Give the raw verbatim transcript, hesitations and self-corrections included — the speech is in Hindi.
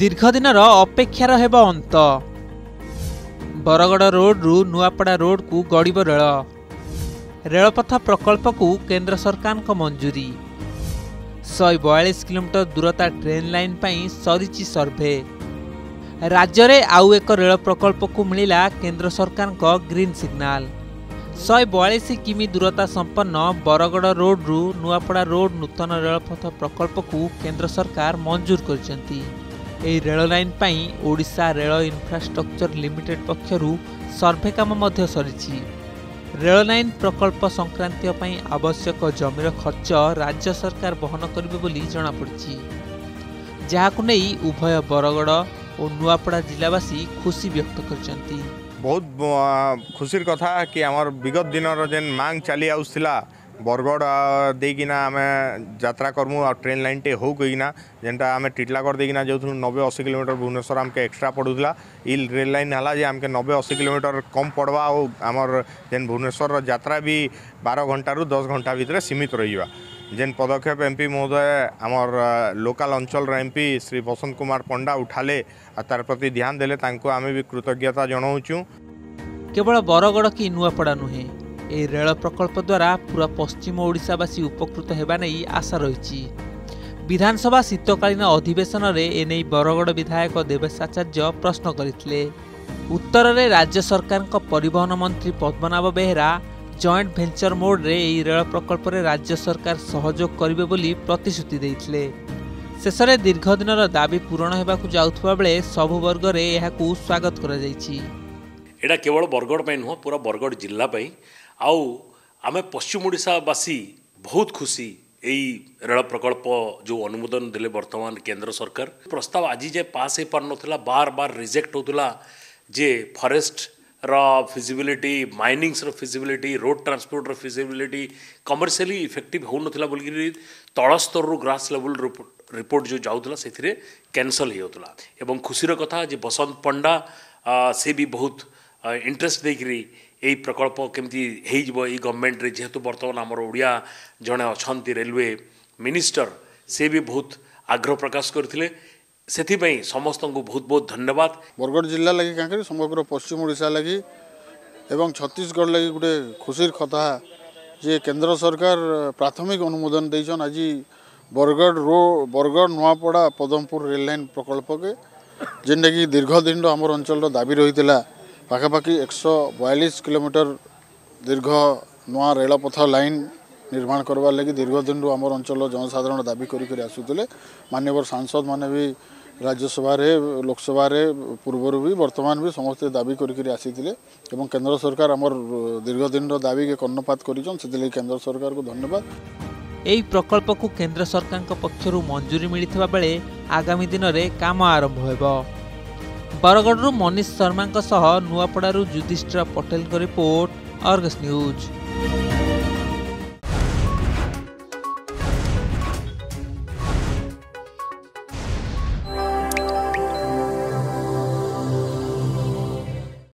दीर्घ दिन अपेक्षार हेब अंत। बरगड़ रोड रु नुआपड़ा रोड को गड़ब रेल। रेलपथ प्रकल्प को केंद्र सरकार को मंजूरी। सौ बयालीस किलोमीटर दूरता ट्रेन लाइन पर सरी सर्भे। राज्य में आउ एक रेल प्रकल्प को मिला केंद्र सरकार को ग्रीन सिग्नल। सौ बयालीस किमी दूरता संपन्न बरगड़ रोड रु नुआपड़ा रोड नूतन रेलपथ प्रकल्प को केंद्र सरकार मंजूर करचंती। ए रेल लाइन पई ओडिशा रेल इंफ्रास्ट्रक्चर लिमिटेड पक्षरु सर्वे काम मध्य सरिछि। रेल लाइन प्रकल्प संक्रांत पई आवश्यक जमीर खर्च राज्य सरकार बहन करिवे बोली जणा पड़छि, जाहाकु नै उभय बरगड़ और नुआपड़ा जिलावासी खुशी व्यक्त करचंती। बहुत खुशी कथा कि आमर विगत दिन जेन मांग चली आसला बरगड़ देकिना आम यात्रा करमु आ ट्रेन लाइन टे हो गईना जेनटा आम टीटलागढ़ देकिना जो नब्बे अशी किलोमीटर भुवनेश्वर आमके एक्स्ट्रा पड़ूला। इल रेल लाइन है जे आमके नब्बे अशी किलोमीटर कम पड़वा और आमर जेन भुवनेश्वर यात्रा भी बारह घंटा रु दस घंटा भितर सीमित रहिबा। जेन पदक्षेप एमपी महोदय आमर लोकल अंचल एमपी श्री बसंत कुमार पंडा उठाले तार प्रति ध्यान देले तांको आमे भी कृतज्ञता जनाऊँ। केवल बरगड़ कि नुआपड़ा नुहे, ए रेल प्रकल्प द्वारा पूरा पश्चिम ओडिशावासी उपकृत हेबा नै आशा रही। विधानसभा शीतकालीन अधिवेशन में एने बरगड़ विधायक देवेश आचार्य प्रश्न करथिले। उत्तर में राज्य सरकार को परिवहन मंत्री Padmanabha Behera joint venture mode रे रेल प्रकल्प रे राज्य सरकार सहयोग करिवे बोली प्रतिश्रुति देथिले। शेषरे दीर्घ दिनर दाबी पूरण हेबाकु जाउथबा बेले सबु वर्ग रे एहाकु स्वागत करा जायछि। एडा केवल बरगड़ पै नुह, पूरा बरगड़ जिल्ला पै आउ आमे पश्चिम ओडिशा वासी बहुत खुशी। एई रेल प्रकल्प जो अनुमोदन देले वर्तमान केंद्र सरकार, प्रस्ताव आज जे पास हे पर नथिला, बार बार रिजेक्ट होतुला जे फॉरेस्ट रा फिजिबिलिटी, माइनिंग्स रा फिजिबिलिटी, रोड ट्रांसपोर्ट रा फिजिबिलिटी कमर्शियली इफेक्टिव हो नथिला बोलि तळ स्तर रु ग्रास लेवल रिपोर्ट जो जाउतला सेथिरे कैंसल होतला। एवं खुशीर कथा जे बसंत पंडा से भी बहुत इंटरेस्ट देखिरी एई प्रकल्प केमती हेइ जबो एई गवर्नमेंट रे, जेहेतु वर्तमान हमर ओडिया जणे अछंती रेलवे मिनिस्टर से भी बहुत आग्रह प्रकाश करथिले। सेथिपई समस्तंकु बहुत बहुत धन्यवाद। बरगढ़ जिला लगी कांकरी समग्र पश्चिम ओडिशा लगी एवं छत्तीसगढ़ लगी गुटे खुशीर कथा जे केंद्र सरकार प्राथमिक अनुमोदन देछन आज बरगढ़ रो बरगढ़ नुआपड़ा पदमपुर रेल लाइन प्रकल्प के, जेनटा कि दीर्घ दिन आमर अंचल दाबी रही पाखापाखि एक सौ बयालीस किलोमीटर दीर्घ नुआ रेलपथ लाइन निर्माण करवार लगी दीर्घ दिन आमर अंचल जनसाधारण दाबी कर आसुले। मान्यवर सांसद माने भी राज्यसभा लोकसभा पूर्वर भी वर्तमान भी समस्ते दाबी कर आसी एवं केंद्र सरकार आमर दीर्घ दिन दाबी के कर्णपात करिछन, सेतिलागि केंद्र सरकार को धन्यवाद। एई प्रकल्प को केंद्र सरकार पक्षर मंजूरी मिलता बेले आगामी दिन में काम आरंभ होइबो। बरगड़ू Manish Sharma, Nuapada Yudhishthir Patel report, Argus news.